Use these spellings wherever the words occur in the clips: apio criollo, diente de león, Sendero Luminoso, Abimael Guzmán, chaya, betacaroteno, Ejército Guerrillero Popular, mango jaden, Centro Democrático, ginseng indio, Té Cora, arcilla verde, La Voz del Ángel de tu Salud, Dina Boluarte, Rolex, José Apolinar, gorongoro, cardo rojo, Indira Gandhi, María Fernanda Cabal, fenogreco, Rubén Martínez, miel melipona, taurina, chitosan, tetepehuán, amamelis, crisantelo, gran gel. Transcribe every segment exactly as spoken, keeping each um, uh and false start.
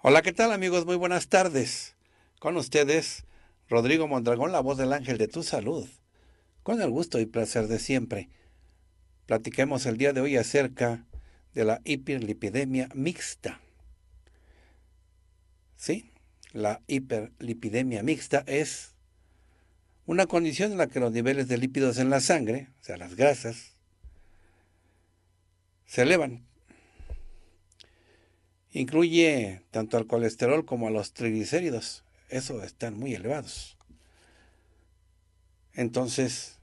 Hola, ¿qué tal, amigos? Muy buenas tardes. Con ustedes, Rodrigo Mondragón, la voz del ángel de tu salud. Con el gusto y placer de siempre, platiquemos el día de hoy acerca de la hiperlipidemia mixta. Sí, la hiperlipidemia mixta es una condición en la que los niveles de lípidos en la sangre, o sea, las grasas, se elevan. Incluye tanto al colesterol como a los triglicéridos. Eso están muy elevados. Entonces,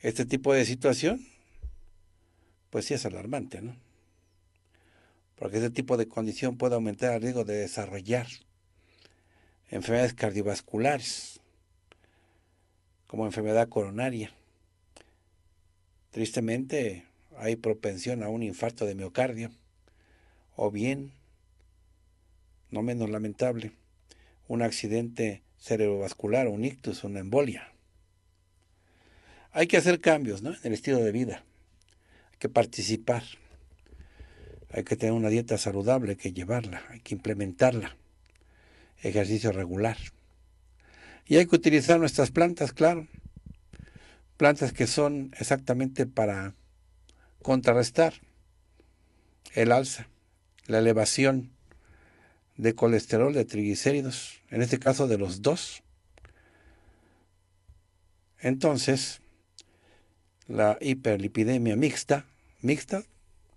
este tipo de situación, pues sí es alarmante, ¿no? Porque este tipo de condición puede aumentar el riesgo de desarrollar enfermedades cardiovasculares, como enfermedad coronaria. Tristemente, hay propensión a un infarto de miocardio, o bien, no menos lamentable, un accidente cerebrovascular, un ictus, una embolia. Hay que hacer cambios, ¿no?, en el estilo de vida. Hay que participar. Hay que tener una dieta saludable, hay que llevarla, hay que implementarla. Ejercicio regular. Y hay que utilizar nuestras plantas, claro. Plantas que son exactamente para contrarrestar el alza, la elevación de colesterol, de triglicéridos, en este caso de los dos. Entonces, la hiperlipidemia mixta, mixta,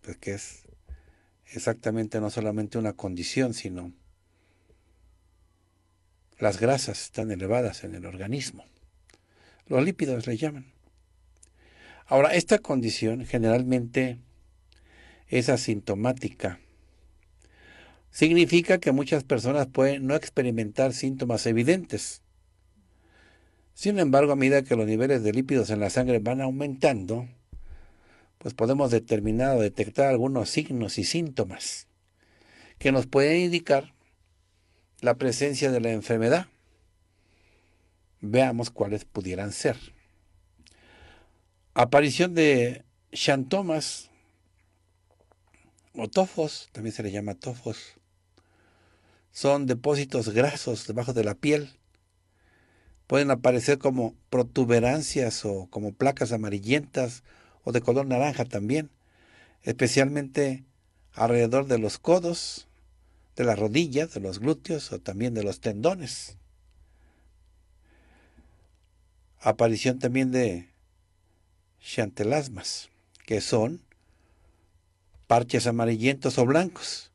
pues que es exactamente no solamente una condición, sino las grasas están elevadas en el organismo. Los lípidos le llaman. Ahora, esta condición generalmente es asintomática. Significa que muchas personas pueden no experimentar síntomas evidentes. Sin embargo, a medida que los niveles de lípidos en la sangre van aumentando, pues podemos determinar o detectar algunos signos y síntomas que nos pueden indicar la presencia de la enfermedad. Veamos cuáles pudieran ser. Aparición de xantomas o tofos, también se le llama tofos. Son depósitos grasos debajo de la piel. Pueden aparecer como protuberancias o como placas amarillentas o de color naranja también, especialmente alrededor de los codos, de las rodillas, de los glúteos o también de los tendones. Aparición también de xantelasmas, que son parches amarillentos o blancos,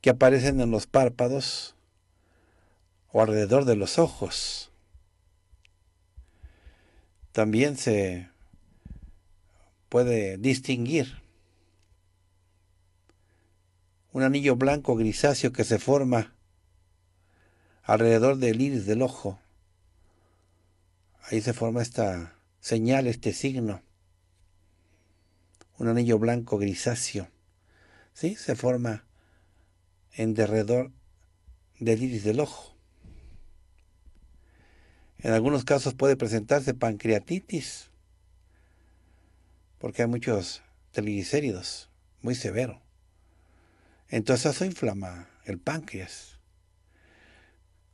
que aparecen en los párpados o alrededor de los ojos. También se puede distinguir un anillo blanco grisáceo que se forma alrededor del iris del ojo. Ahí se forma esta señal, este signo. Un anillo blanco grisáceo, ¿sí?, se forma en derredor del iris del ojo. En algunos casos puede presentarse pancreatitis, porque hay muchos triglicéridos, muy severo. Entonces eso inflama el páncreas.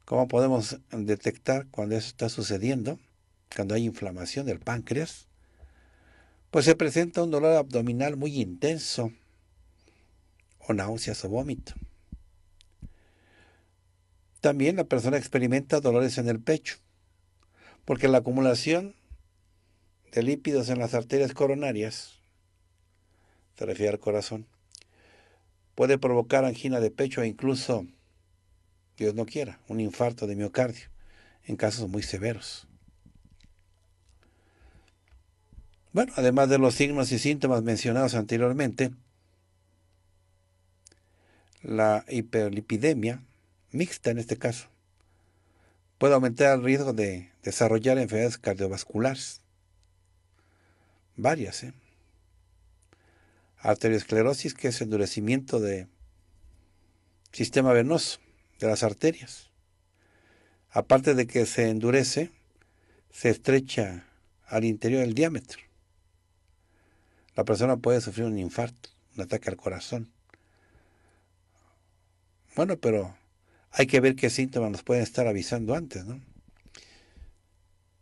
¿Cómo podemos detectar cuando eso está sucediendo? Cuando hay inflamación del páncreas, pues se presenta un dolor abdominal muy intenso, o náuseas o vómito. También la persona experimenta dolores en el pecho, porque la acumulación de lípidos en las arterias coronarias, se refiere al corazón, puede provocar angina de pecho e incluso, Dios no quiera, un infarto de miocardio. en casos muy severos. Bueno, además de los signos y síntomas mencionados anteriormente, la hiperlipidemia, mixta en este caso, puede aumentar el riesgo de desarrollar enfermedades cardiovasculares, varias, ¿eh? Arteriosclerosis, que es endurecimiento del sistema venoso, de las arterias. Aparte de que se endurece, se estrecha al interior del diámetro. La persona puede sufrir un infarto, un ataque al corazón. Bueno, pero hay que ver qué síntomas nos pueden estar avisando antes, ¿no?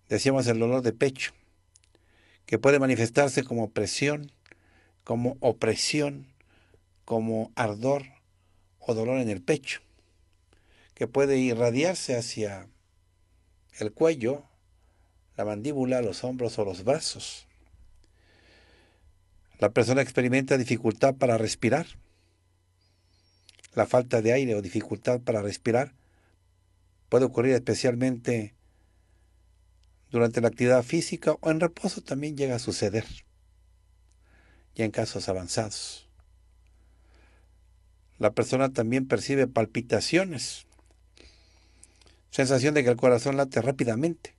Decíamos el dolor de pecho, que puede manifestarse como presión, como opresión, como ardor o dolor en el pecho, que puede irradiarse hacia el cuello, la mandíbula, los hombros o los brazos. La persona experimenta dificultad para respirar. La falta de aire o dificultad para respirar puede ocurrir especialmente durante la actividad física o en reposo también llega a suceder, ya en casos avanzados. La persona también percibe palpitaciones, sensación de que el corazón late rápidamente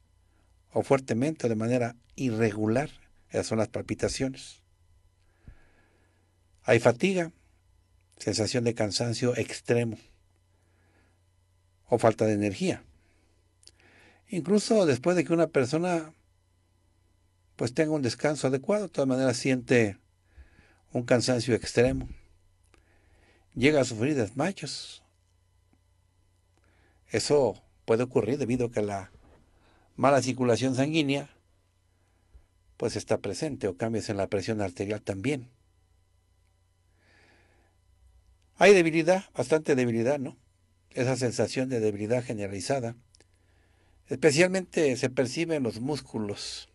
o fuertemente o de manera irregular. Esas son las palpitaciones. Hay fatiga, sensación de cansancio extremo o falta de energía. Incluso después de que una persona pues tenga un descanso adecuado, de todas maneras siente un cansancio extremo. Llega a sufrir desmayos. Eso puede ocurrir debido a que la mala circulación sanguínea pues está presente, o cambios en la presión arterial también. Hay debilidad, bastante debilidad, ¿no? Esa sensación de debilidad generalizada, especialmente se percibe en los músculos.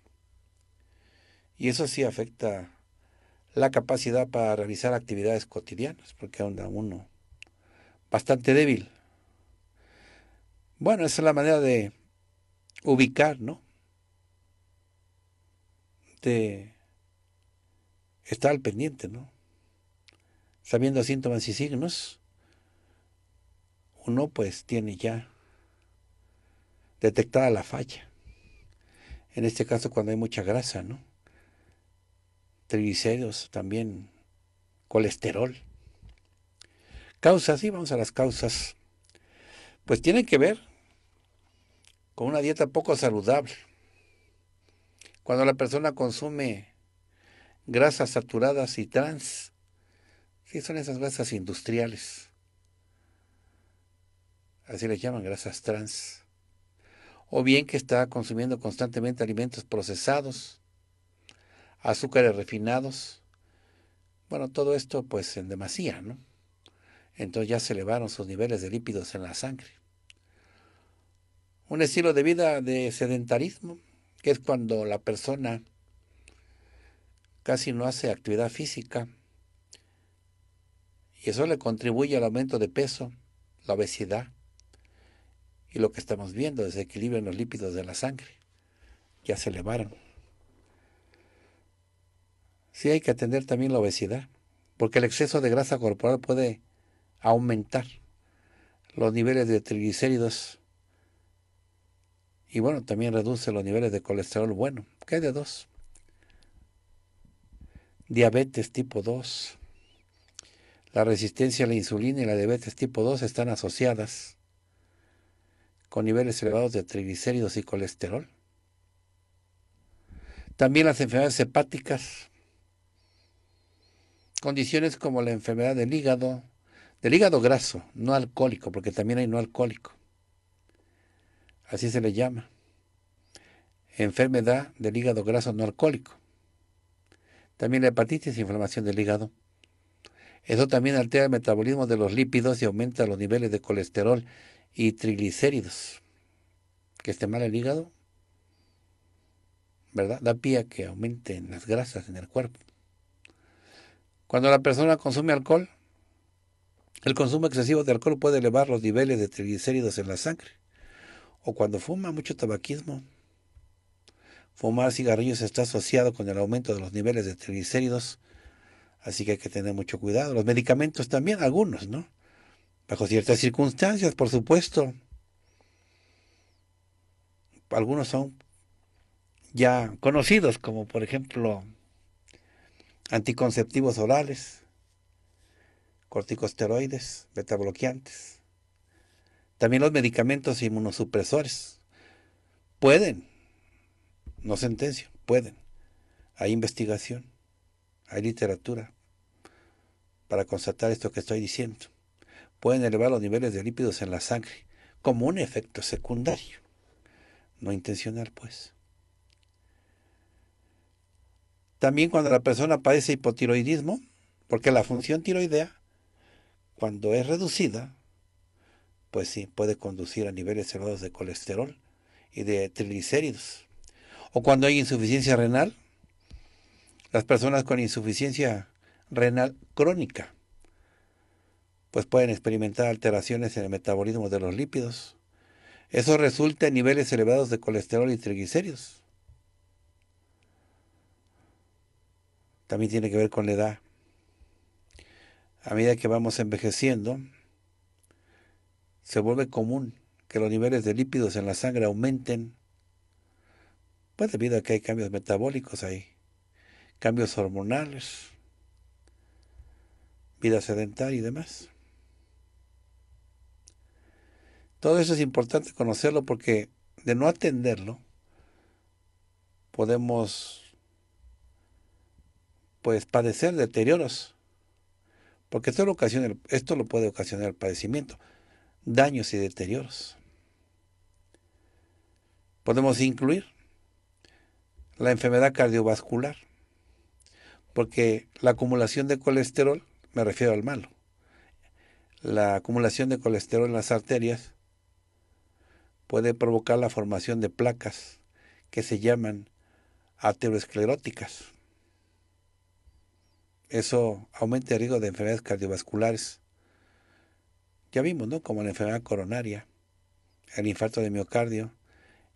Y eso sí afecta la capacidad para realizar actividades cotidianas, porque anda uno bastante débil. Bueno, esa es la manera de ubicar, ¿no? De estar al pendiente, ¿no? Sabiendo síntomas y signos, uno pues tiene ya detectada la falla. En este caso cuando hay mucha grasa, ¿no? Triglicéridos, también colesterol. Causas, sí, vamos a las causas. Pues tienen que ver con una dieta poco saludable. Cuando la persona consume grasas saturadas y trans, sí, son esas grasas industriales. Así les llaman, grasas trans. O bien que está consumiendo constantemente alimentos procesados, azúcares refinados. Bueno, todo esto pues en demasía, ¿no? Entonces ya se elevaron sus niveles de lípidos en la sangre. Un estilo de vida de sedentarismo, que es cuando la persona casi no hace actividad física, y eso le contribuye al aumento de peso, la obesidad y lo que estamos viendo, desequilibrio en los lípidos de la sangre. Ya se elevaron. Sí hay que atender también la obesidad, porque el exceso de grasa corporal puede aumentar los niveles de triglicéridos y bueno, también reduce los niveles de colesterol bueno, que hay de dos. Diabetes tipo dos. La resistencia a la insulina y la diabetes tipo dos están asociadas con niveles elevados de triglicéridos y colesterol. También las enfermedades hepáticas, condiciones como la enfermedad del hígado, del hígado graso, no alcohólico, porque también hay no alcohólico. Así se le llama, enfermedad del hígado graso no alcohólico. También la hepatitis, inflamación del hígado. Eso también altera el metabolismo de los lípidos y aumenta los niveles de colesterol y triglicéridos. Que esté mal el hígado, ¿verdad? Da pie a que aumenten las grasas en el cuerpo. Cuando la persona consume alcohol, el consumo excesivo de alcohol puede elevar los niveles de triglicéridos en la sangre o cuando fuma mucho tabaquismo. Fumar cigarrillos está asociado con el aumento de los niveles de triglicéridos, así que hay que tener mucho cuidado. Los medicamentos también, algunos, ¿no? Bajo ciertas circunstancias, por supuesto. Algunos son ya conocidos, como por ejemplo anticonceptivos orales, corticosteroides, betabloqueantes. También los medicamentos inmunosupresores pueden, no sentencio, pueden. Hay investigación, hay literatura para constatar esto que estoy diciendo. Pueden elevar los niveles de lípidos en la sangre como un efecto secundario, no intencional, pues. También cuando la persona padece hipotiroidismo, porque la función tiroidea, cuando es reducida, pues sí, puede conducir a niveles elevados de colesterol y de triglicéridos. O cuando hay insuficiencia renal, las personas con insuficiencia renal crónica, pues pueden experimentar alteraciones en el metabolismo de los lípidos. Eso resulta en niveles elevados de colesterol y triglicéridos. También tiene que ver con la edad. A medida que vamos envejeciendo, se vuelve común que los niveles de lípidos en la sangre aumenten, pues debido a que hay cambios metabólicos ahí, cambios hormonales, vida sedentaria y demás. Todo eso es importante conocerlo, porque de no atenderlo, podemos pues padecer deterioros, porque esto lo ocasiona, esto lo puede ocasionar el padecimiento, daños y deterioros. Podemos incluir la enfermedad cardiovascular, porque la acumulación de colesterol, me refiero al malo, la acumulación de colesterol en las arterias puede provocar la formación de placas que se llaman ateroscleróticas. Eso aumenta el riesgo de enfermedades cardiovasculares. Ya vimos, ¿no? Como la enfermedad coronaria, el infarto de miocardio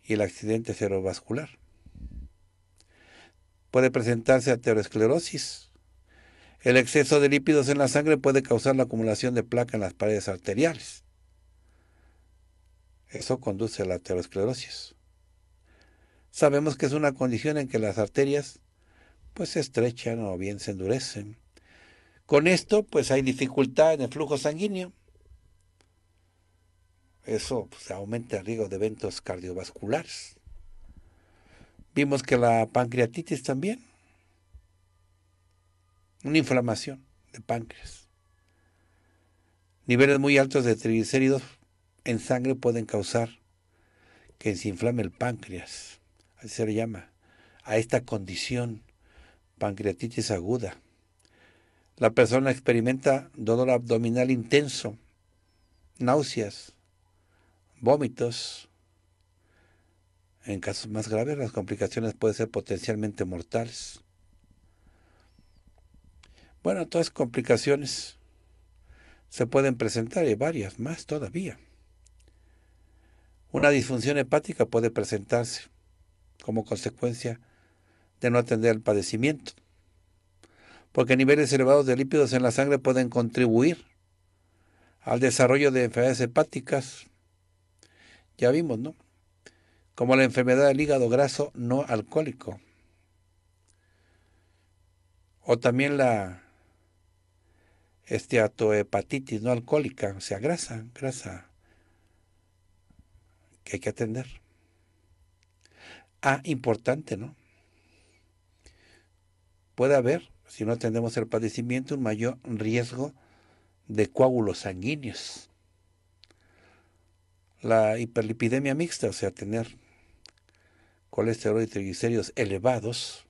y el accidente cerebrovascular. Puede presentarse aterosclerosis. El exceso de lípidos en la sangre puede causar la acumulación de placa en las paredes arteriales. Eso conduce a la aterosclerosis. Sabemos que es una condición en que las arterias pues se estrechan o bien se endurecen. Con esto, pues hay dificultad en el flujo sanguíneo. Eso pues, aumenta el riesgo de eventos cardiovasculares. Vimos que la pancreatitis también, una inflamación de páncreas. Niveles muy altos de triglicéridos en sangre pueden causar que se inflame el páncreas. Así se le llama a esta condición, pancreatitis aguda. La persona experimenta dolor abdominal intenso, náuseas, vómitos. En casos más graves, las complicaciones pueden ser potencialmente mortales. Bueno, todas las complicaciones se pueden presentar, y varias más todavía. Una disfunción hepática puede presentarse como consecuencia de no atender el padecimiento, porque niveles elevados de lípidos en la sangre pueden contribuir al desarrollo de enfermedades hepáticas. Ya vimos, ¿no? Como la enfermedad del hígado graso no alcohólico, o también la esteatohepatitis no alcohólica, o sea, grasa, grasa, que hay que atender. Ah, importante, ¿no? Puede haber, si no atendemos el padecimiento, un mayor riesgo de coágulos sanguíneos. La hiperlipidemia mixta, o sea, tener colesterol y triglicéridos elevados,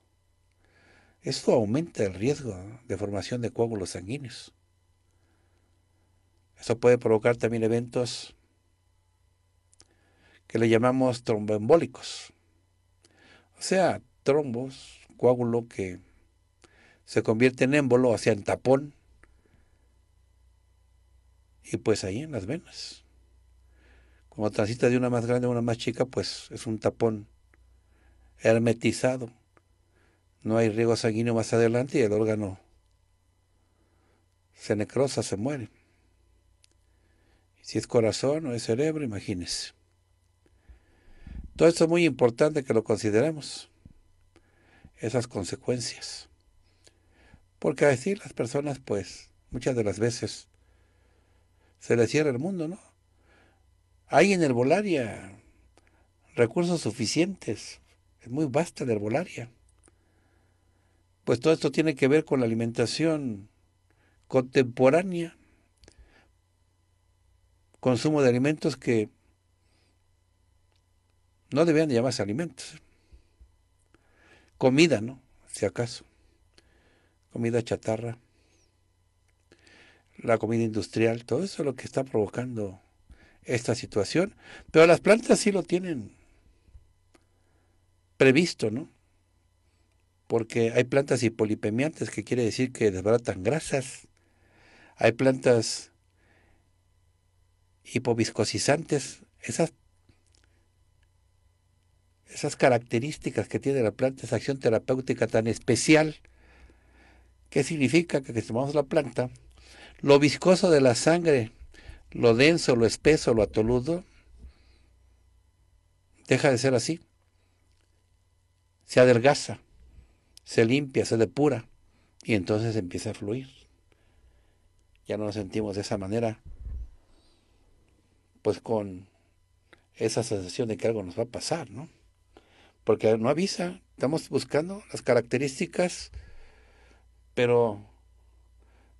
esto aumenta el riesgo de formación de coágulos sanguíneos. Eso puede provocar también eventos que le llamamos tromboembólicos, o sea, trombos, coágulo que se convierte en émbolo, o sea, en tapón, y pues ahí en las venas. Cuando transitas de una más grande a una más chica, pues es un tapón hermetizado. No hay riego sanguíneo más adelante y el órgano se necrosa, se muere. Si es corazón o es cerebro, imagínense. Todo esto es muy importante que lo consideremos, esas consecuencias. Porque a decir las personas, pues, muchas de las veces se les cierra el mundo, ¿no? Hay en herbolaria recursos suficientes, es muy vasta la herbolaria. Pues todo esto tiene que ver con la alimentación contemporánea, consumo de alimentos que no debían llamarse alimentos. Comida, ¿no? Si acaso. Comida chatarra. La comida industrial. Todo eso es lo que está provocando esta situación. Pero las plantas sí lo tienen previsto, ¿no? Porque hay plantas hipolipemiantes, que quiere decir que desbaratan grasas. Hay plantas hipoviscosidizantes. Esas Esas características que tiene la planta, esa acción terapéutica tan especial, que significa que si tomamos la planta, lo viscoso de la sangre, lo denso, lo espeso, lo atoludo, deja de ser así. Se adelgaza, se limpia, se depura, y entonces empieza a fluir. Ya no nos sentimos de esa manera, pues con esa sensación de que algo nos va a pasar, ¿no? Porque no avisa, estamos buscando las características, pero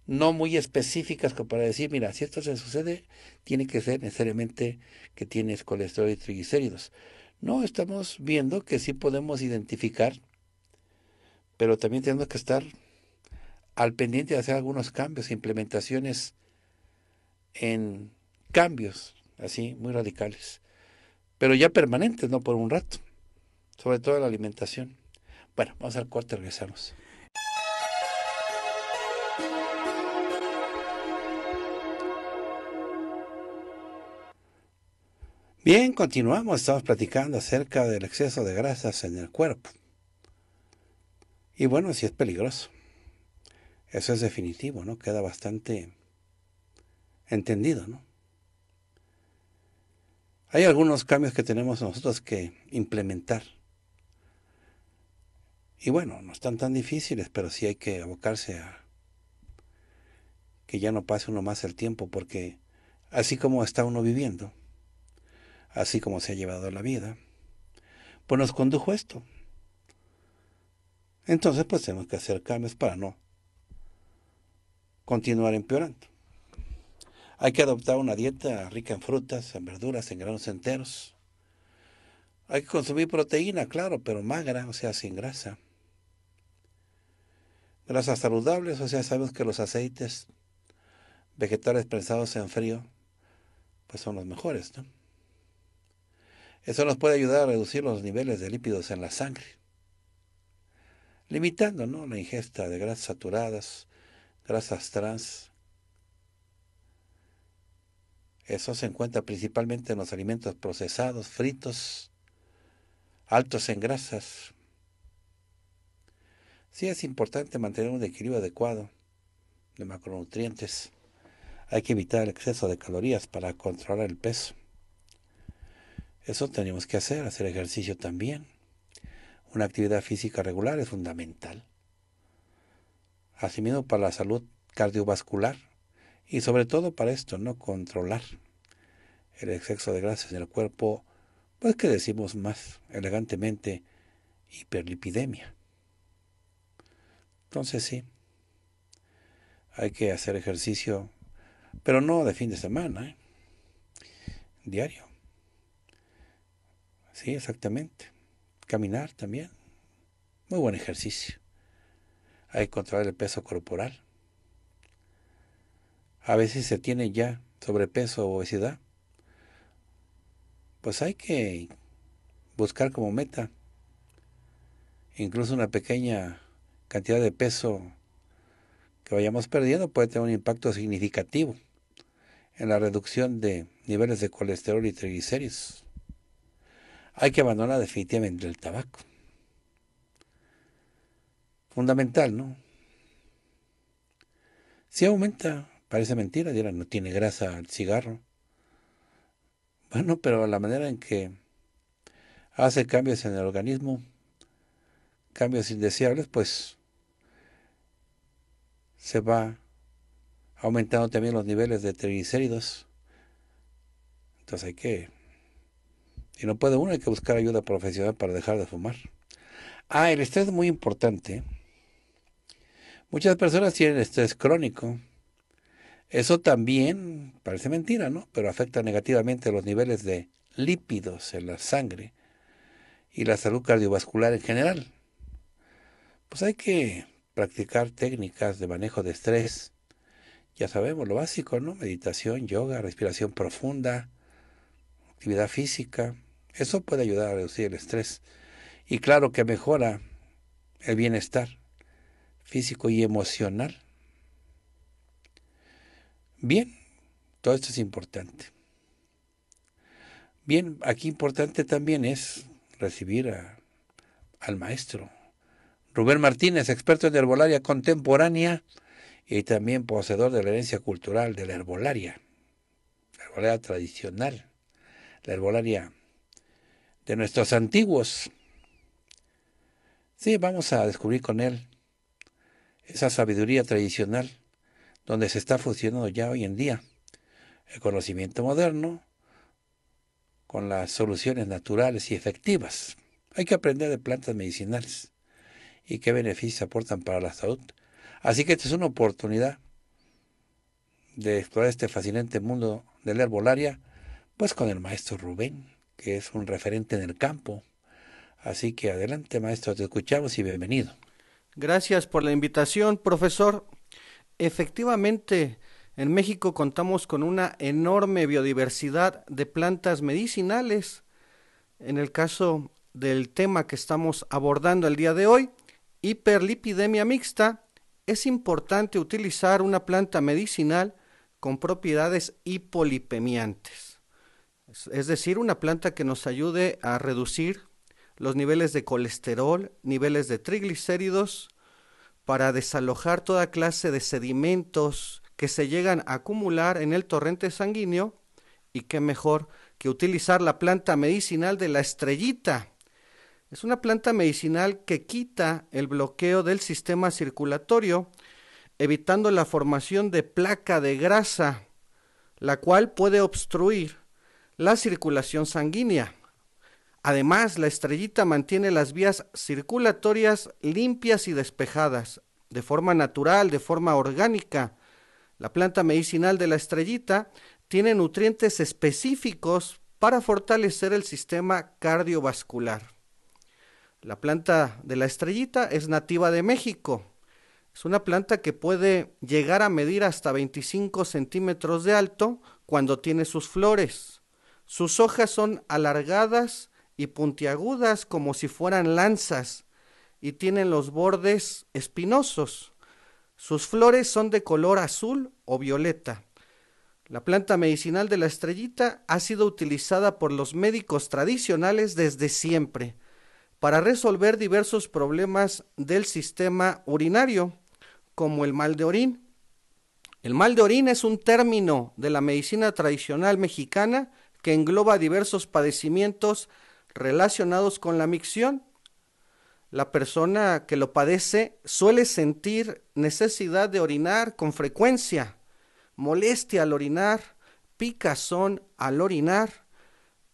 no muy específicas como para decir, mira, si esto se sucede, tiene que ser necesariamente que tienes colesterol y triglicéridos. No, estamos viendo que sí podemos identificar, pero también tenemos que estar al pendiente de hacer algunos cambios, implementaciones en cambios así muy radicales, pero ya permanentes, no por un rato. Sobre todo la alimentación. Bueno, vamos al corte, regresamos. Bien, continuamos. Estamos platicando acerca del exceso de grasas en el cuerpo. Y bueno, sí es peligroso. Eso es definitivo, ¿no? Queda bastante entendido, ¿no? Hay algunos cambios que tenemos nosotros que implementar. Y bueno, no están tan difíciles, pero sí hay que abocarse a que ya no pase uno más el tiempo, porque así como está uno viviendo, así como se ha llevado la vida, pues nos condujo esto. Entonces, pues tenemos que hacer cambios para no continuar empeorando. Hay que adoptar una dieta rica en frutas, en verduras, en granos enteros. Hay que consumir proteína, claro, pero magra, o sea, sin grasa. Grasas saludables, o sea, sabemos que los aceites vegetales prensados en frío, pues son los mejores, ¿no? Eso nos puede ayudar a reducir los niveles de lípidos en la sangre, limitando, ¿no?, la ingesta de grasas saturadas, grasas trans. Eso se encuentra principalmente en los alimentos procesados, fritos, altos en grasas. Sí es importante mantener un equilibrio adecuado de macronutrientes. Hay que evitar el exceso de calorías para controlar el peso. Eso tenemos que hacer, hacer ejercicio también. Una actividad física regular es fundamental. Asimismo para la salud cardiovascular. Y sobre todo para esto, ¿no?, controlar el exceso de grasas en el cuerpo, pues que decimos más elegantemente, hiperlipidemia. Entonces sí, hay que hacer ejercicio, pero no de fin de semana, ¿eh? Diario. Sí, exactamente. Caminar también, muy buen ejercicio. Hay que controlar el peso corporal. A veces se tiene ya sobrepeso o obesidad, pues hay que buscar como meta incluso una pequeña cantidad de peso que vayamos perdiendo puede tener un impacto significativo en la reducción de niveles de colesterol y triglicéridos. Hay que abandonar definitivamente el tabaco. Fundamental, ¿no? Si aumenta, parece mentira, dirán, no tiene grasa el cigarro. Bueno, pero la manera en que hace cambios en el organismo, cambios indeseables, pues se va aumentando también los niveles de triglicéridos. Entonces hay que, si no puede uno, hay que buscar ayuda profesional para dejar de fumar. Ah, el estrés es muy importante. Muchas personas tienen estrés crónico. Eso también parece mentira, ¿no? Pero afecta negativamente los niveles de lípidos en la sangre y la salud cardiovascular en general. Pues hay que practicar técnicas de manejo de estrés. Ya sabemos lo básico, ¿no? Meditación, yoga, respiración profunda, actividad física. Eso puede ayudar a reducir el estrés. Y claro que mejora el bienestar físico y emocional. Bien, todo esto es importante. Bien, aquí importante también es recibir a, al maestro Rubén Martínez, experto en herbolaria contemporánea y también poseedor de la herencia cultural de la herbolaria, la herbolaria tradicional, la herbolaria de nuestros antiguos. Sí, vamos a descubrir con él esa sabiduría tradicional donde se está fusionando ya hoy en día el conocimiento moderno con las soluciones naturales y efectivas. Hay que aprender de plantas medicinales y qué beneficios aportan para la salud. Así que esta es una oportunidad de explorar este fascinante mundo de la herbolaria, pues con el maestro Rubén, que es un referente en el campo. Así que adelante, maestro, te escuchamos y bienvenido. Gracias por la invitación, profesor. Efectivamente, en México contamos con una enorme biodiversidad de plantas medicinales. En el caso del tema que estamos abordando el día de hoy, hiperlipidemia mixta, es importante utilizar una planta medicinal con propiedades hipolipemiantes. Es decir, una planta que nos ayude a reducir los niveles de colesterol, niveles de triglicéridos, para desalojar toda clase de sedimentos que se llegan a acumular en el torrente sanguíneo, y qué mejor que utilizar la planta medicinal de la estrellita. Es una planta medicinal que quita el bloqueo del sistema circulatorio, evitando la formación de placa de grasa, la cual puede obstruir la circulación sanguínea. Además, la estrellita mantiene las vías circulatorias limpias y despejadas, de forma natural, de forma orgánica. La planta medicinal de la estrellita tiene nutrientes específicos para fortalecer el sistema cardiovascular. La planta de la estrellita es nativa de México. Es una planta que puede llegar a medir hasta veinticinco centímetros de alto cuando tiene sus flores. Sus hojas son alargadas y puntiagudas como si fueran lanzas y tienen los bordes espinosos. Sus flores son de color azul o violeta. La planta medicinal de la estrellita ha sido utilizada por los médicos tradicionales desde siempre para resolver diversos problemas del sistema urinario, como el mal de orín. El mal de orín es un término de la medicina tradicional mexicana que engloba diversos padecimientos relacionados con la micción. La persona que lo padece suele sentir necesidad de orinar con frecuencia, molestia al orinar, picazón al orinar.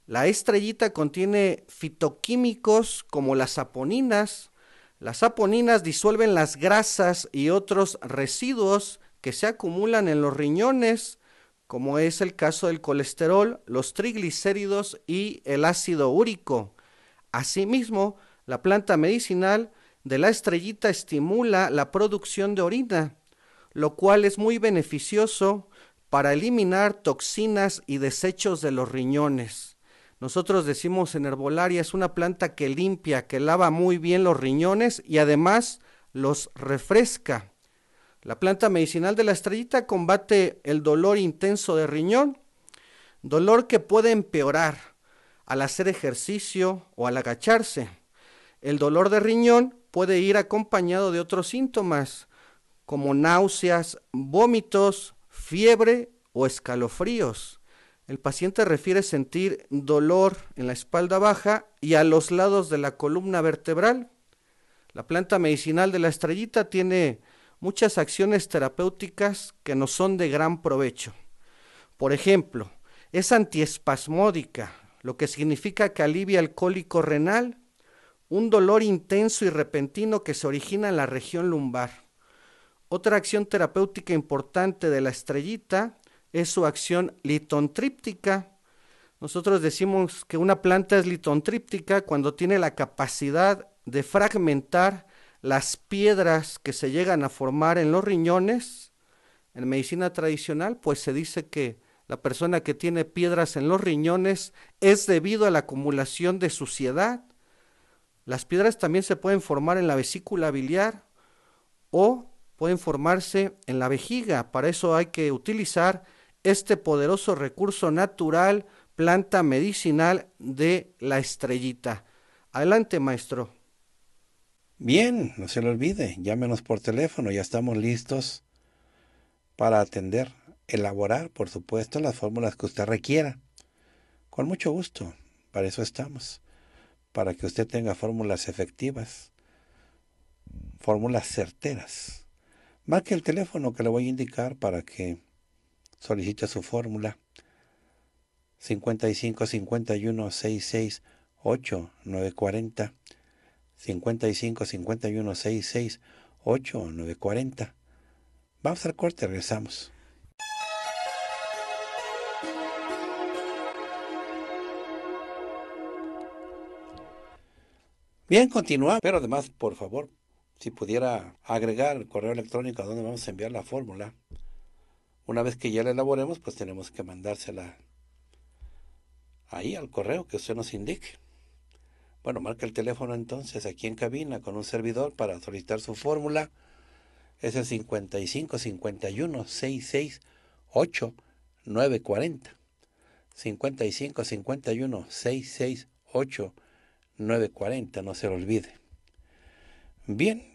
La estrellita contiene fitoquímicos como las saponinas. Las saponinas disuelven las grasas y otros residuos que se acumulan en los riñones, como es el caso del colesterol, los triglicéridos y el ácido úrico. Asimismo, la planta medicinal de la estrellita estimula la producción de orina, lo cual es muy beneficioso para eliminar toxinas y desechos de los riñones. Nosotros decimos en herbolaria, es una planta que limpia, que lava muy bien los riñones y además los refresca. La planta medicinal de la estrellita combate el dolor intenso de riñón, dolor que puede empeorar al hacer ejercicio o al agacharse. El dolor de riñón puede ir acompañado de otros síntomas, como náuseas, vómitos, fiebre o escalofríos. El paciente refiere sentir dolor en la espalda baja y a los lados de la columna vertebral. La planta medicinal de la estrellita tiene muchas acciones terapéuticas que nos son de gran provecho. Por ejemplo, es antiespasmódica, lo que significa que alivia el cólico renal, un dolor intenso y repentino que se origina en la región lumbar. Otra acción terapéutica importante de la estrellita es su acción litontríptica. Nosotros decimos que una planta es litontríptica cuando tiene la capacidad de fragmentar las piedras que se llegan a formar en los riñones. En medicina tradicional, pues se dice que la persona que tiene piedras en los riñones es debido a la acumulación de suciedad. Las piedras también se pueden formar en la vesícula biliar o pueden formarse en la vejiga. Para eso hay que utilizar este poderoso recurso natural, planta medicinal de la estrellita. Adelante, maestro. Bien, no se lo olvide, llámenos por teléfono, ya estamos listos para atender, elaborar, por supuesto, las fórmulas que usted requiera. Con mucho gusto, para eso estamos, para que usted tenga fórmulas efectivas, fórmulas certeras. Marque el teléfono que le voy a indicar para que solicite su fórmula, cincuenta y cinco, cincuenta y uno, sesenta y seis, ochenta y nueve cuarenta, cincuenta y cinco, cincuenta y uno, sesenta y seis, ochenta y nueve cuarenta. Vamos al corte, regresamos. Bien, continuamos, pero además, por favor, si pudiera agregar el correo electrónico a donde vamos a enviar la fórmula. Una vez que ya la elaboremos, pues tenemos que mandársela ahí al correo que usted nos indique. Bueno, marca el teléfono entonces aquí en cabina con un servidor para solicitar su fórmula. Es el cincuenta y cinco, cincuenta y uno, sesenta y seis, ochenta y nueve cuarenta. cincuenta y cinco, cincuenta y uno, sesenta y seis, ochenta y nueve cuarenta, no se lo olvide. Bien,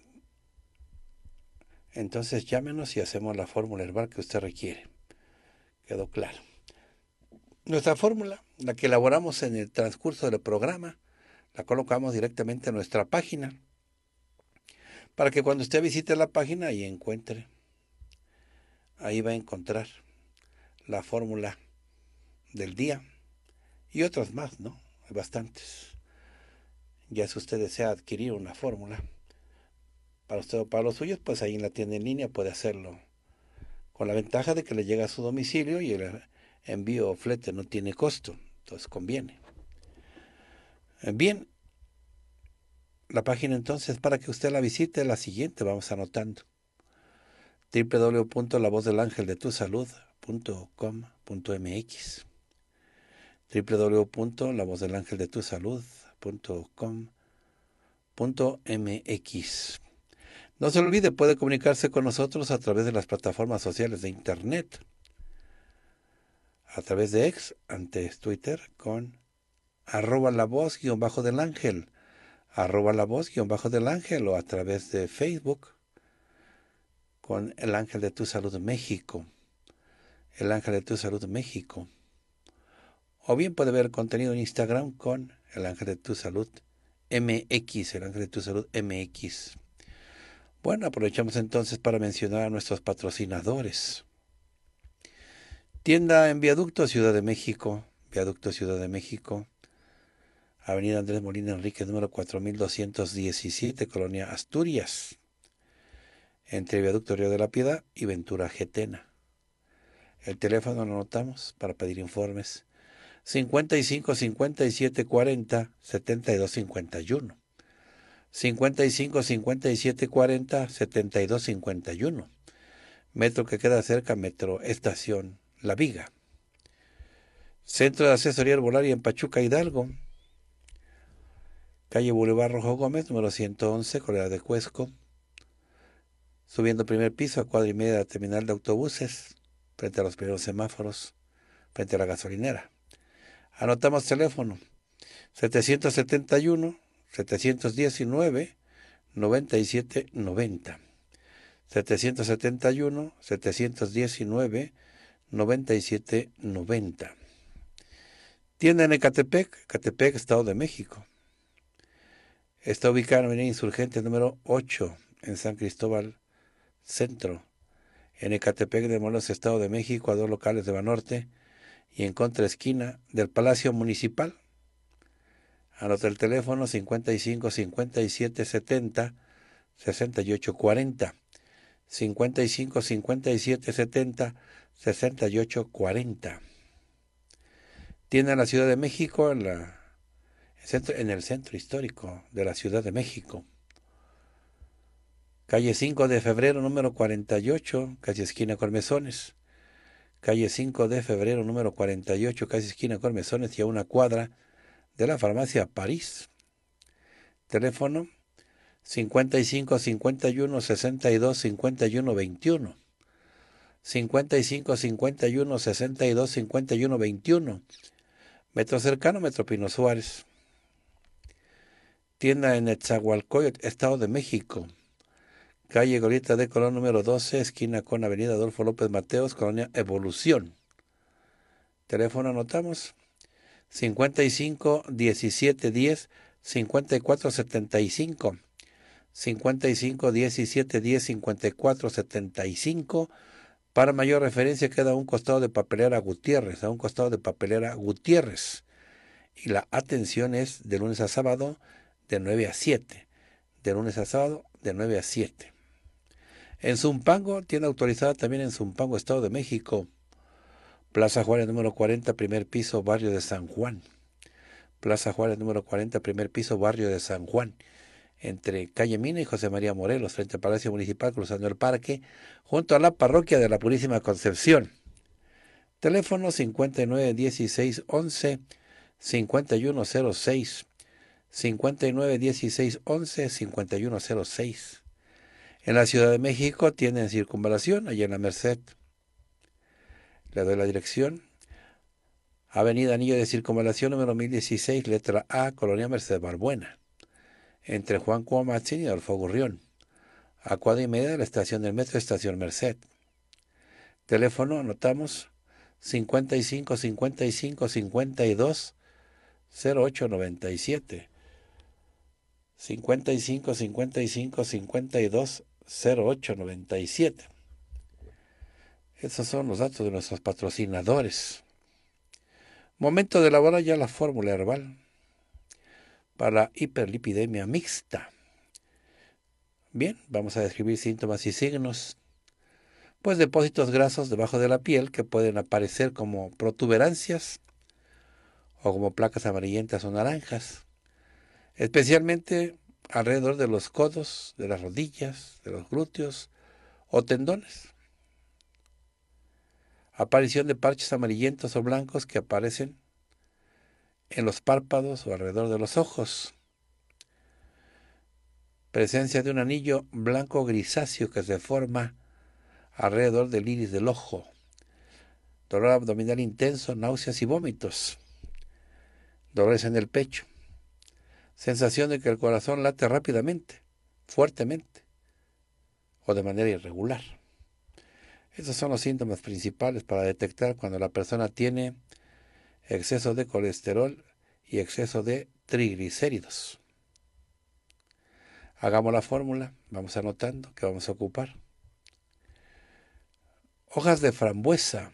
entonces llámenos y hacemos la fórmula herbal que usted requiere. Quedó claro. Nuestra fórmula, la que elaboramos en el transcurso del programa, la colocamos directamente en nuestra página, para que cuando usted visite la página y encuentre, ahí va a encontrar la fórmula del día y otras más, ¿no? Hay bastantes. Ya si usted desea adquirir una fórmula para usted o para los suyos, pues ahí en la tienda en línea puede hacerlo, con la ventaja de que le llega a su domicilio y el envío o flete no tiene costo, entonces conviene. Bien, la página entonces para que usted la visite es la siguiente, vamos anotando: doble u doble u doble u punto la voz del ángel de tu salud punto com punto m x, doble u doble u doble u punto la voz del ángel de tu salud punto com punto m x. No se olvide, puede comunicarse con nosotros a través de las plataformas sociales de internet, a través de X, antes Twitter, con arroba la voz guión bajo del ángel, arroba la voz guión bajo del ángel, o a través de Facebook con el ángel de tu salud México, el ángel de tu salud México, o bien puede ver contenido en Instagram con el ángel de tu salud M X, el ángel de tu salud M X. Bueno, aprovechamos entonces para mencionar a nuestros patrocinadores. Tienda en Viaducto Ciudad de México, Viaducto Ciudad de México, Avenida Andrés Molina Enríquez, número cuatro mil doscientos diecisiete, Colonia Asturias, entre Viaducto Río de la Piedad y Ventura Getena. El teléfono lo anotamos para pedir informes: cincuenta y cinco, cincuenta y siete, cuarenta, setenta y dos, cincuenta y uno. cincuenta y cinco, cincuenta y siete, cuarenta, setenta y dos, cincuenta y uno. Metro que queda cerca, Metro Estación La Viga. Centro de Asesoría Herbolaria en Pachuca, Hidalgo, calle Boulevard Rojo Gómez, número ciento once, Colonia de Cuesco, Subiendo al primer piso, a cuadra y media de la terminal de autobuses, frente a los primeros semáforos, frente a la gasolinera. Anotamos teléfono setecientos setenta y uno, setecientos diecinueve, noventa y siete noventa. setecientos setenta y uno, setecientos diecinueve, noventa y siete noventa. Tienda en Ecatepec, Ecatepec, Estado de México. Está ubicada en Avenida Insurgente número ocho, en San Cristóbal Centro. En Ecatepec de Morelos, Estado de México, a dos locales de Banorte y en contraesquina del Palacio Municipal. Anota el teléfono cincuenta y cinco, cincuenta y siete, setenta, sesenta y ocho, cuarenta. cincuenta y cinco, cincuenta y siete, setenta, sesenta y ocho, cuarenta. Tienda en la Ciudad de México, en, la, en el centro histórico de la Ciudad de México. Calle cinco de Febrero, número cuarenta y ocho, casi esquina Cormezones. Calle cinco de Febrero, número cuarenta y ocho, casi esquina Cormezones y a una cuadra de la farmacia París. Teléfono cincuenta y cinco, cincuenta y uno, sesenta y dos, cincuenta y uno, veintiuno. cincuenta y cinco, cincuenta y uno, sesenta y dos, cincuenta y uno, veintiuno. Metro cercano, Metro Pino Suárez. Tienda en Nezahualcóyotl, Estado de México. Calle Glorieta de Colón, número doce, esquina con Avenida Adolfo López Mateos, Colonia Evolución. Teléfono anotamos cincuenta y cinco, diecisiete, diez, cincuenta y cuatro, setenta y cinco. cincuenta y cinco, diecisiete, diez, cincuenta y cuatro, setenta y cinco. Para mayor referencia queda a un costado de Papelera Gutiérrez, a un costado de Papelera Gutiérrez. Y la atención es de lunes a sábado de nueve a siete. De lunes a sábado de nueve a siete. En Zumpango, tienda autorizada también en Zumpango, Estado de México. Plaza Juárez número cuarenta, primer piso, barrio de San Juan. Plaza Juárez número cuarenta, primer piso, barrio de San Juan. Entre Calle Mina y José María Morelos, frente al Palacio Municipal, cruzando el parque, junto a la parroquia de la Purísima Concepción. Teléfono cincuenta y nueve, dieciséis, once, cincuenta y uno cero seis. cincuenta y nueve, dieciséis, once, cincuenta y uno cero seis. En la Ciudad de México tienen circunvalación, allá en la Merced. Le doy la dirección. Avenida Anillo de Circunvalación, número mil dieciséis, letra A, Colonia Merced Barbuena. Entre Juan Cuauhtémoc y Adolfo Gurrión, a cuadra y media de la estación del metro, estación Merced. Teléfono, anotamos, cincuenta y cinco, cincuenta y cinco, cincuenta y dos, cero ocho noventa y siete. cincuenta y cinco, cincuenta y cinco, cincuenta y dos, cero ocho noventa y siete. Esos son los datos de nuestros patrocinadores. Momento de elaborar ya la fórmula herbal para la hiperlipidemia mixta. Bien, vamos a describir síntomas y signos. Pues depósitos grasos debajo de la piel que pueden aparecer como protuberancias o como placas amarillentas o naranjas, especialmente alrededor de los codos, de las rodillas, de los glúteos o tendones. Aparición de parches amarillentos o blancos que aparecen en los párpados o alrededor de los ojos. Presencia de un anillo blanco grisáceo que se forma alrededor del iris del ojo. Dolor abdominal intenso, náuseas y vómitos. Dolores en el pecho. Sensación de que el corazón late rápidamente, fuertemente o de manera irregular. Esos son los síntomas principales para detectar cuando la persona tiene exceso de colesterol y exceso de triglicéridos. Hagamos la fórmula, vamos anotando que vamos a ocupar. Hojas de frambuesa,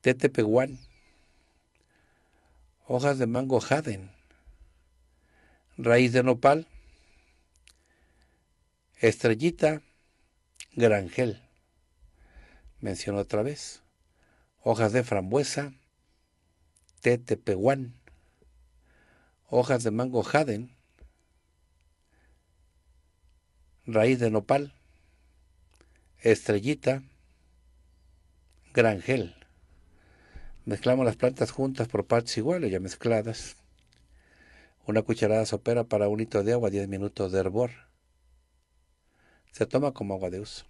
tetepehuán, hojas de mango jaden, raíz de nopal, estrellita, gran gel. Menciono otra vez. Hojas de frambuesa, tetepehuán, hojas de mango jaden, raíz de nopal, estrellita, gran gel. Mezclamos las plantas juntas por partes iguales, ya mezcladas. Una cucharada sopera para un litro de agua, diez minutos de hervor. Se toma como agua de uso.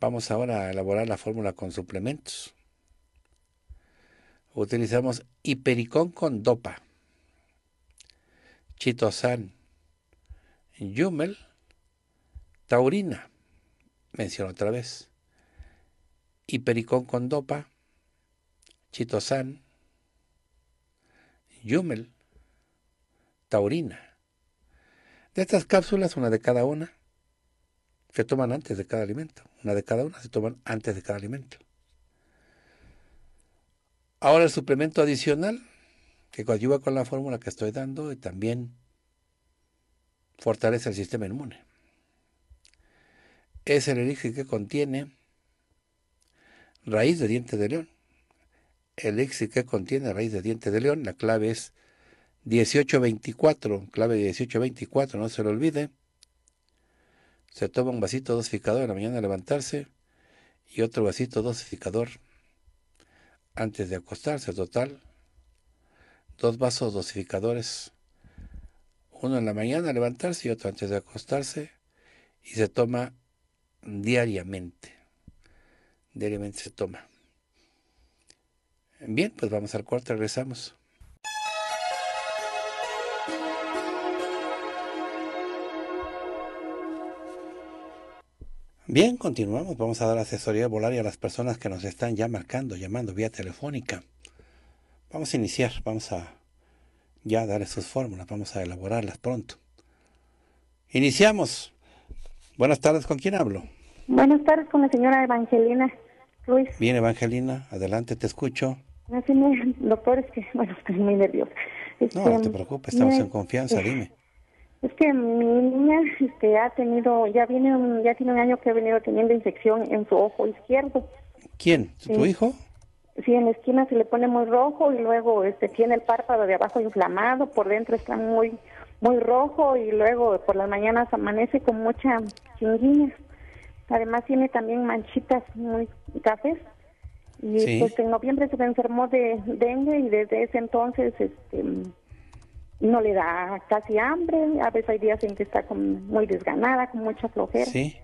Vamos ahora a elaborar la fórmula con suplementos. Utilizamos hipericón con dopa, chitosan, yumel, taurina, menciono otra vez, hipericón con dopa, chitosan, yumel, taurina. De estas cápsulas, una de cada una, se toman antes de cada alimento. Una de cada una se toman antes de cada alimento. Ahora el suplemento adicional que coadyuva con la fórmula que estoy dando y también fortalece el sistema inmune. Es el elixir que contiene raíz de diente de león. El elixir que contiene raíz de diente de león, la clave es dieciocho veinticuatro, clave dieciocho veinticuatro, no se lo olvide. Se toma un vasito dosificador en la mañana al levantarse y otro vasito dosificador antes de acostarse. Total, dos vasos dosificadores, uno en la mañana al levantarse y otro antes de acostarse, y se toma diariamente. Diariamente se toma. Bien, pues vamos al corte, regresamos. Bien, continuamos. Vamos a dar asesoría herbolaria a las personas que nos están ya marcando, llamando vía telefónica. Vamos a iniciar, vamos a ya darles sus fórmulas, vamos a elaborarlas pronto. Iniciamos. Buenas tardes, ¿con quién hablo? Buenas tardes, con la señora Evangelina Ruiz. Bien, Evangelina, adelante, te escucho. No, sí, doctor, es que, bueno, estoy muy nerviosa. Es no, que, no te preocupes, estamos mire, en confianza, eh. dime. Es que mi niña este, ha tenido, ya viene un, ya tiene un año que ha venido teniendo infección en su ojo izquierdo. ¿Quién? ¿Tu sí. hijo? Sí, en la esquina se le pone muy rojo y luego este tiene el párpado de abajo inflamado, por dentro está muy muy rojo y luego por las mañanas amanece con mucha chinguilla. Además tiene también manchitas muy cafés. Y sí. pues en noviembre se enfermó de dengue y desde ese entonces este no le da casi hambre, a veces hay días en que está con, muy desganada, con mucha flojera. Sí.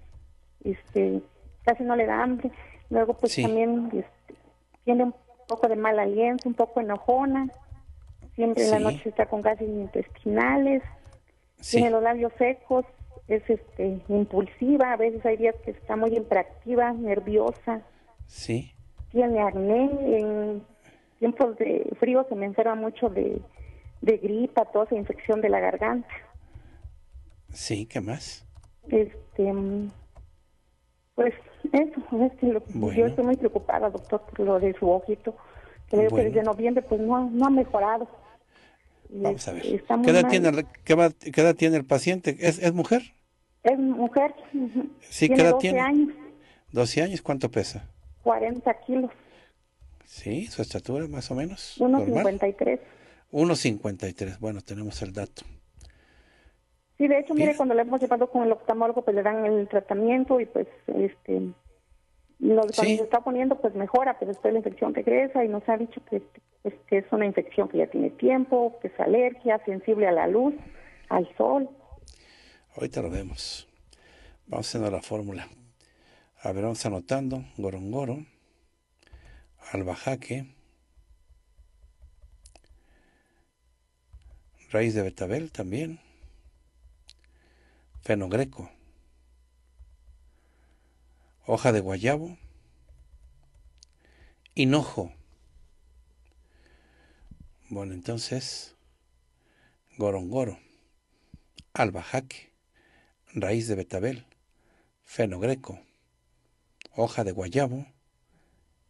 Este, casi no le da hambre. Luego pues sí. también este, tiene un poco de mal aliento, un poco enojona. Siempre sí. en la noche está con gases intestinales. Sí. Tiene los labios secos, es este, impulsiva, a veces hay días que está muy hiperactiva, nerviosa. Sí. Tiene acné, en tiempos de frío se me enferma mucho de... de gripa, tos e infección de la garganta. Sí, ¿qué más? Este, pues eso, este, lo, bueno. Yo estoy muy preocupada, doctor, por lo de su ojito. Que bueno. desde noviembre pues no, no ha mejorado. Vamos a ver. ¿Qué edad, tiene el, qué, ¿Qué edad tiene el paciente? ¿Es, es mujer? Es mujer. Sí, tiene ¿qué edad doce tiene? Años. doce años, ¿cuánto pesa? cuarenta kilos. Sí, su estatura más o menos. uno cincuenta y tres. uno cincuenta y tres, bueno, tenemos el dato. Sí, de hecho, Bien. mire, cuando le hemos llevado con el oftalmólogo, pues le dan el tratamiento y pues, este, lo que sí. se está poniendo, pues mejora, pero después la infección regresa y nos ha dicho que, pues, que es una infección que ya tiene tiempo, que es alergia, sensible a la luz, al sol. Ahorita lo vemos. Vamos haciendo la fórmula. A ver, vamos anotando, gorongoro, albahaque, raíz de betabel también, fenogreco, hoja de guayabo, hinojo. Bueno, entonces, gorongoro, albahaque, raíz de betabel, fenogreco, hoja de guayabo,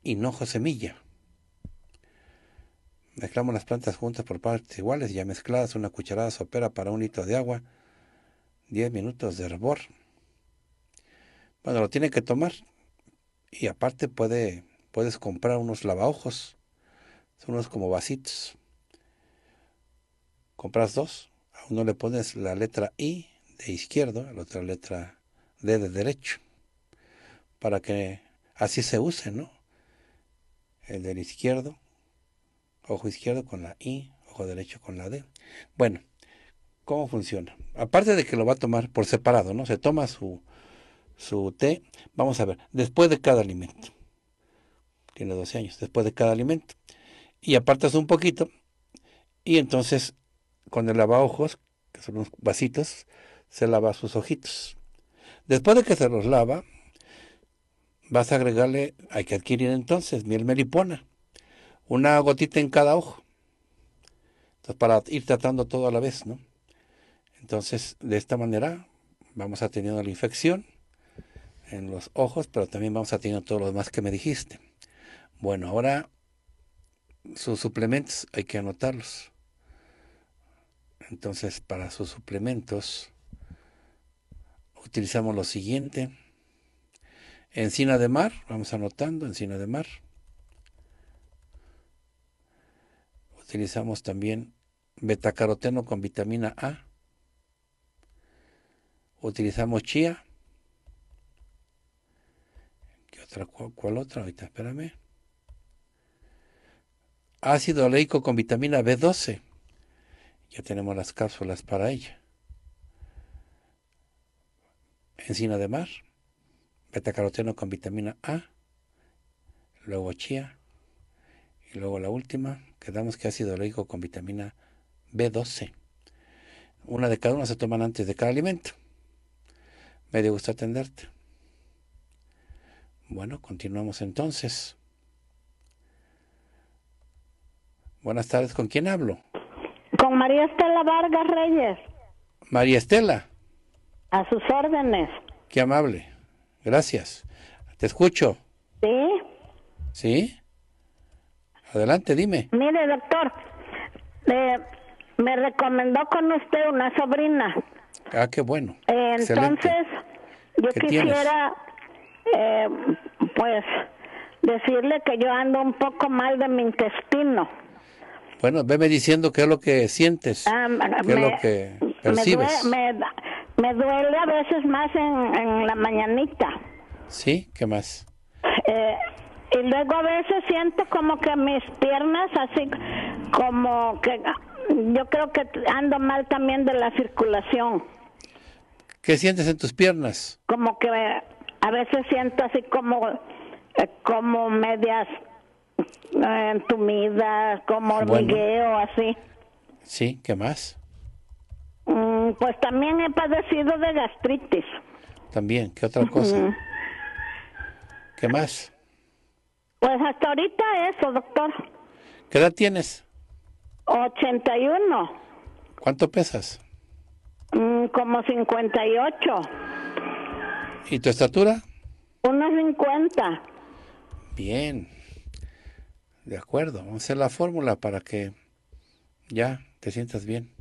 hinojo semilla. Mezclamos las plantas juntas por partes iguales, ya mezcladas, una cucharada sopera para un litro de agua, diez minutos de hervor. Bueno, lo tiene que tomar y aparte puede, puedes comprar unos lavaojos, son unos como vasitos. Compras dos, a uno le pones la letra I de izquierdo, a la otra letra D de derecho, para que así se use, ¿no? El del izquierdo. Ojo izquierdo con la I, ojo derecho con la D. Bueno, ¿Cómo funciona? Aparte de que lo va a tomar por separado, ¿no? Se toma su, su té, vamos a ver, después de cada alimento. Tiene doce años, después de cada alimento. Y apartas un poquito, y entonces con el lavaojos, que son unos vasitos, se lava sus ojitos. Después de que se los lava, vas a agregarle, hay que adquirir entonces miel melipona, una gotita en cada ojo, entonces para ir tratando todo a la vez, ¿no? Entonces, de esta manera vamos a tener la infección en los ojos, pero también vamos a tener todos los demás que me dijiste. Bueno, ahora sus suplementos hay que anotarlos. Entonces, para sus suplementos utilizamos lo siguiente: encina de mar, vamos anotando, encina de mar. Utilizamos también betacaroteno con vitamina A. Utilizamos chía. ¿Qué otra? ¿Cuál, cuál otra? Ahorita, espérame. Ácido oleico con vitamina B doce. Ya tenemos las cápsulas para ella. Encina de mar, betacaroteno con vitamina A, luego chía, y luego la última, quedamos que ácido oleico con vitamina B doce. Una de cada una se toman antes de cada alimento. Me dio gusto atenderte. Bueno, continuamos entonces. Buenas tardes, ¿con quién hablo? Con María Estela Vargas Reyes. María Estela. A sus órdenes. Qué amable. Gracias. Te escucho. Sí. Sí. Adelante, dime. Mire, doctor, eh, me recomendó con usted una sobrina. Ah, qué bueno. Eh, entonces, yo quisiera, eh, pues, decirle que yo ando un poco mal de mi intestino. Bueno, veme diciendo qué es lo que sientes, ah, qué me, es lo que percibes. Me duele, me, me duele a veces más en, en la mañanita. ¿Sí? ¿Qué más? Eh, y luego a veces siento como que mis piernas, así como que... Yo creo que ando mal también de la circulación. ¿Qué sientes en tus piernas? Como que a veces siento así como, como medias entumidas, como hormigueo, bueno. Así. Sí, ¿qué más? Pues también he padecido de gastritis. También, ¿qué otra cosa? Uh-huh. ¿Qué más? Pues hasta ahorita eso, doctor. ¿Qué edad tienes? ochenta y uno. ¿Cuánto pesas? Mm, como cincuenta y ocho. ¿Y tu estatura? uno cincuenta. Bien. De acuerdo. Vamos a hacer la fórmula para que ya te sientas bien.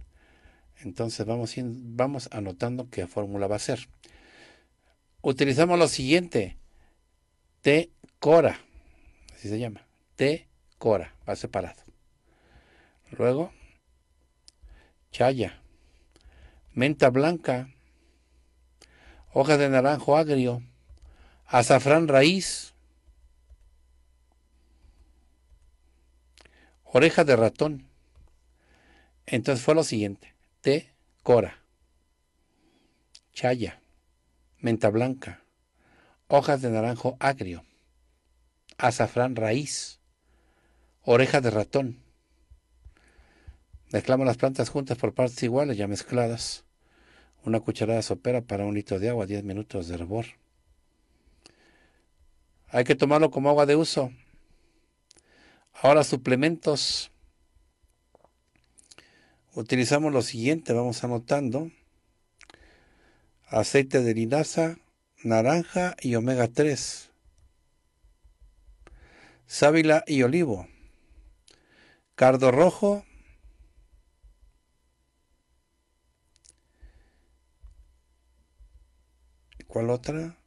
Entonces vamos, vamos anotando qué fórmula va a ser. Utilizamos lo siguiente. Té Cora. Así se llama. Té Cora. Va separado. Luego, chaya, menta blanca, hojas de naranjo agrio, azafrán raíz, orejas de ratón. Entonces fue lo siguiente: té cora, chaya, menta blanca, hojas de naranjo agrio, azafrán raíz, orejas de ratón. Mezclamos las plantas juntas por partes iguales, ya mezcladas. Una cucharada sopera para un litro de agua, diez minutos de hervor. Hay que tomarlo como agua de uso. Ahora suplementos. Utilizamos lo siguiente, vamos anotando. Aceite de linaza, naranja y omega tres. Sábila y olivo. Cardo rojo. ¿Cuál otra?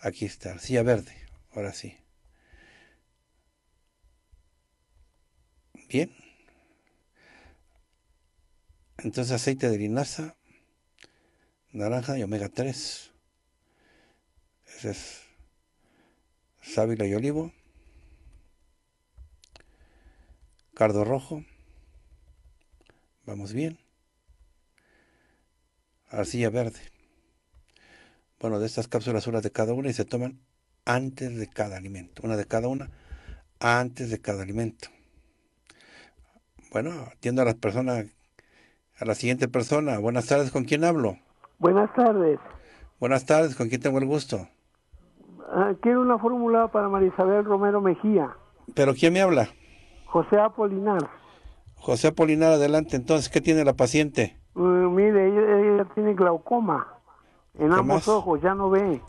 Aquí está, arcilla verde, ahora sí. Bien. Entonces aceite de linaza, naranja y omega tres. Ese es sábila y olivo. Cardo rojo. Vamos bien. arcilla verde. Bueno, de estas cápsulas, una de cada una, y se toman antes de cada alimento. Una de cada una, antes de cada alimento. Bueno, atiendo a las personas, a la siguiente persona. Buenas tardes, ¿con quién hablo? Buenas tardes. Buenas tardes, ¿con quién tengo el gusto? Uh, quiero una fórmula para Marisabel Romero Mejía. ¿Pero quién me habla? José Apolinar. José Apolinar, adelante. Entonces, ¿qué tiene la paciente? Uh, mire, ella, ella tiene glaucoma. En ambos más? ojos, ya no ve.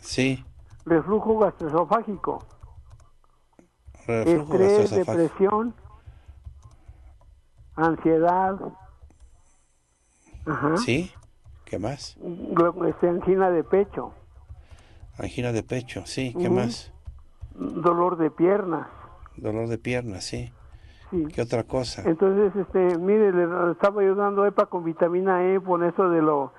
Sí. Reflujo gastroesofágico. Reflujo Estrés, gastroesofágico. Depresión, ansiedad. Ajá. Sí. ¿Qué más? Este, angina de pecho. Angina de pecho, sí. ¿Qué uh-huh. más? Dolor de piernas. Dolor de piernas, sí. Sí. ¿Qué otra cosa? Entonces, este, mire, le estaba ayudando E P A con vitamina E por eso de lo...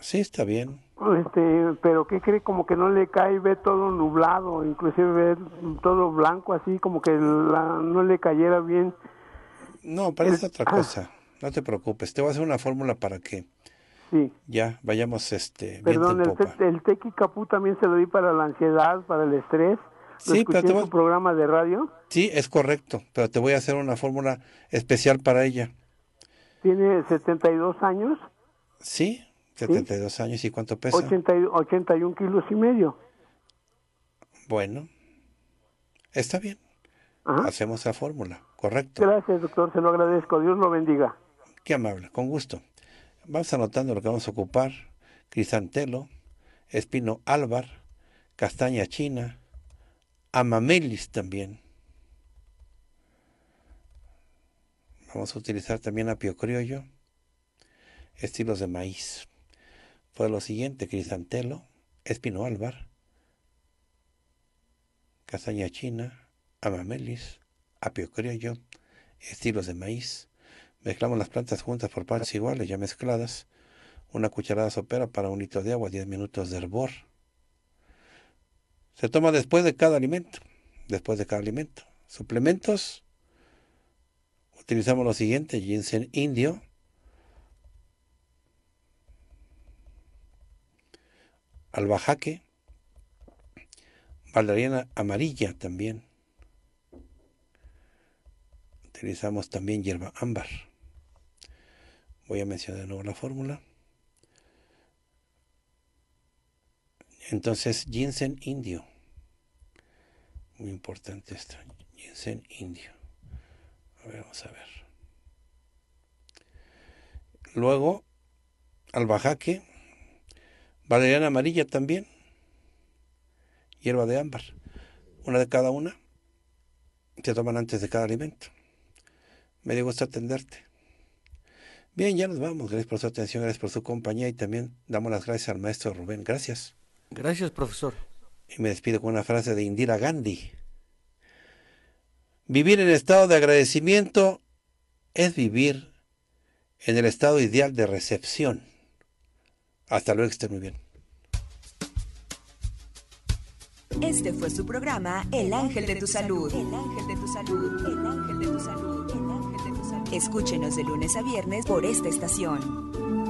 Sí, está bien. Este, pero ¿qué cree? Como que no le cae, ve todo nublado, inclusive ve todo blanco, así como que la, no le cayera bien. No, parece es... otra cosa. Ah. No te preocupes, te voy a hacer una fórmula para que sí. ya vayamos este, Perdón, bien Perdón, el, el té Kikapú también se lo di para la ansiedad, para el estrés. ¿Lo sí, escuché pero te voy... en su programa de radio? Sí, es correcto, pero te voy a hacer una fórmula especial para ella. ¿Tiene setenta y dos años? Sí. setenta y dos ¿Sí? años, ¿y cuánto pesa? ochenta y uno kilos y medio. Bueno, está bien. Ajá. Hacemos la fórmula, correcto. Gracias, doctor, se lo agradezco. Dios lo bendiga. Qué amable, con gusto. Vamos anotando lo que vamos a ocupar. Crisantelo, espino álvar, castaña china, amamelis también. Vamos a utilizar también apio criollo, estilos de maíz. Fue lo siguiente: crisantelo, espino álvar, castaña china, amamelis, apio criollo, estilos de maíz. Mezclamos las plantas juntas por partes iguales, ya mezcladas. Una cucharada sopera para un litro de agua, diez minutos de hervor. Se toma después de cada alimento. Después de cada alimento. Suplementos. Utilizamos lo siguiente: ginseng indio, albahaque, valeriana amarilla también. Utilizamos también hierba ámbar. Voy a mencionar de nuevo la fórmula. Entonces, ginseng indio. Muy importante esto, ginseng indio. A ver, vamos a ver. Luego, albahaque, valeriana amarilla también, hierba de ámbar. Una de cada una se toman antes de cada alimento. Me dio gusto atenderte. Bien, ya nos vamos. Gracias por su atención, gracias por su compañía, y también damos las gracias al maestro Rubén. Gracias. Gracias, profesor. Y me despido con una frase de Indira Gandhi. Vivir en estado de agradecimiento es vivir en el estado ideal de recepción. Hasta luego, que estén muy bien. Este fue su programa El Ángel de tu Salud. El Ángel de tu Salud. El Ángel de tu Salud. El Ángel de tu Salud. Escúchenos de lunes a viernes por esta estación.